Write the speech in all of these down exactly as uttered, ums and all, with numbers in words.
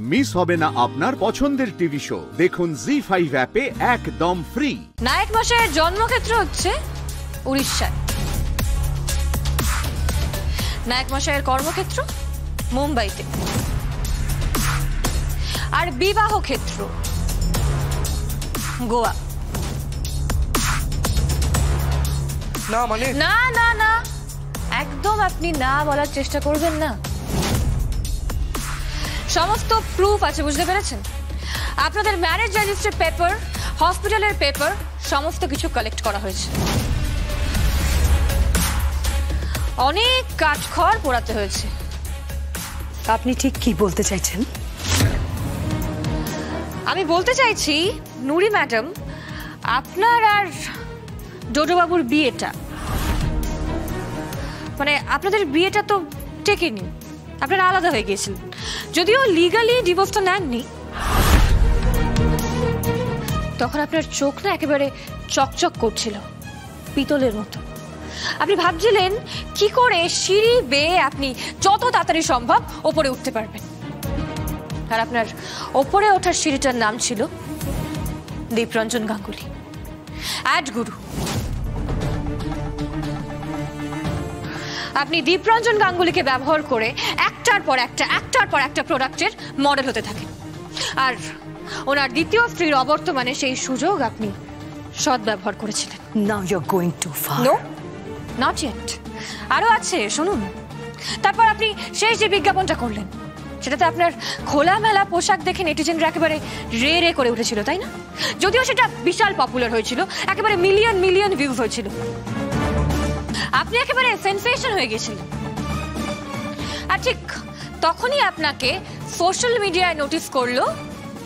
Miss होबे ना आपनार पछंदेर टीवी शो देखुन जी फाइव ऐपे एकदम फ्री। नायक मशाइर जन्मक्षेत्र होच्छे उड़ीसाय, नायक मशाइर कर्मक्षेत्र मुम्बाईते और विवाह क्षेत्र गोवा। ना माने ना ना ना एकदम अपनी ना बोलार चेष्टा करबेन ना। समस्त प्रूफ आछे, बुझते पेरेछेन? आपनादेर मैरिज रेजिस्ट्री पेपर, हॉस्पिटलेर पेपर समस्त किछु कलेक्ट करा हयेछे, अनेक काठखड़ पोड़ाते हयेछे। आपनी ठीक की बोलते चाइछेन? आमी बोलते चाइछि नुरी मैडम, आपनार आर डोडो बाबुर बिएटा माने आपनादेर बिएटा तो टेकेनि, আপনারা আলাদা হয়ে গিয়েছিলেন, যদিও লিগালি ডিভোর্সটা নেননি। তখন আপনার চোখ না একেবারে চকচক করছিল পিতলের মতো। আপনি ভাবছিলেন কি করে সিঁড়ি বেয়ে আপনি যত তাড়াতাড়ি সম্ভব ওপরে উঠতে পারবেন, আর আপনার ওপরে ওঠার সিঁড়িটার নাম ছিল দীপরঞ্জন গাঙ্গুলি, অ্যাড গুরু। আপনি দীপরঞ্জন গাঙ্গুলিকে ব্যবহার করে একটার পর একটা একটার পর একটা প্রোডাক্টের মডেল হতে থাকেন, আর ওনার দ্বিতীয় স্ত্রীর অবর্তমানে সেই সুযোগ আপনি সদ্ব্যবহার করেছিলেন। Now you are going too far. No, not yet, আরও আছে, শুনুন। তারপর আপনি শেষ যে বিজ্ঞাপনটা করলেন সেটাতে আপনার খোলামেলা পোশাক দেখে নেটিজেনরা একেবারে রে রে করে উঠেছিল, তাই না? যদিও সেটা বিশাল পপুলার হয়েছিল, একেবারে মিলিয়ন মিলিয়ন ভিউজ হয়েছিল, আপনি একেবারে সেনসেশন হয়ে গেছিলেন। আর ঠিক তখনই আপনাকে সোশ্যাল মিডিয়ায় নোটিস করলো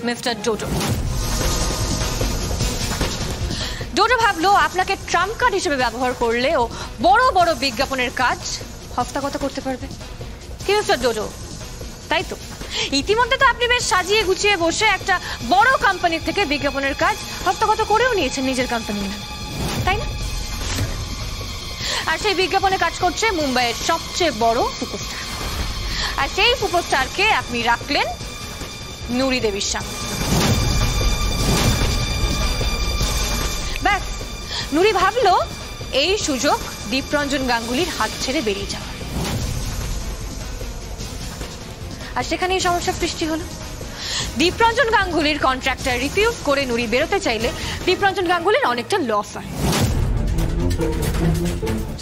মিস্টার ডোডো। ডোডো ভাবলো আপনাকে ট্রাম্প কার্ড হিসেবে ব্যবহার করলে ও বড় বড় বিজ্ঞাপনের কাজ হস্তগত করতে পারবে। কি মিস্টার ডোডো, তাই তো? ইতিমধ্যে তো আপনি বেশ সাজিয়ে গুছিয়ে বসে একটা বড় কোম্পানি থেকে বিজ্ঞাপনের কাজ হস্তগত করেও নিয়েছেন নিজের কোম্পানির নামে, তাই না? আর সেই বিজ্ঞাপনে কাজ করছে মুম্বাইয়ের সবচেয়ে বড় সুপারস্টার, আর সেই সুপারস্টারকে আপনি রাখলেন নুরি দেবীর সামনে। ব্যাস, নুরি ভাবলো এই সুযোগ দীপরঞ্জন গাঙ্গুলির হাত ছেড়ে বেরিয়ে যাওয়ার, আর সেখানেই সমস্যা সৃষ্টি হলো। দীপরঞ্জন গাঙ্গুলির কন্ট্রাক্টর রিফিউজ করে নুরি বেরোতে চাইলে দীপরঞ্জন গাঙ্গুলির অনেকটা লস হয়,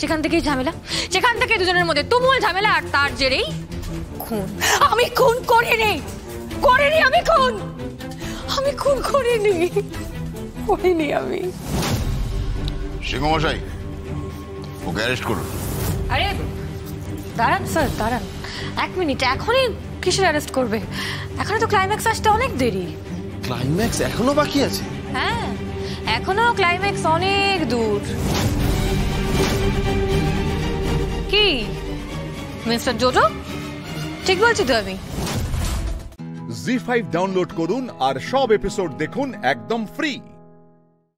সেখান থেকেই ঝামেলা, সেখান থেকে দুজনের মধ্যে তুমুল ঝামেলা, আর তার জেরেই খুন। আমি খুন করিনি, করিনি আমি খুন, আমি খুন করিনি, করিনি আমি। সিংহ মশাই, ওকে অ্যারেস্ট করুন। আরে দাঁড়ান স্যার, দাঁড়ান এক মিনিট, এখনই কিসের অ্যারেস্ট করবে? এখনো তো ক্লাইম্যাক্স আসতে অনেক দেরি। ক্লাইম্যাক্স এখনো বাকি আছে? হ্যাঁ, এখনো ক্লাইম্যাক্স অনেক দূর। কি মিস্টার ডোডো, ঠিক বলছি তো আমি? জি ফাইভ ডাউনলোড করুন আর সব এপিসোড দেখুন একদম ফ্রি।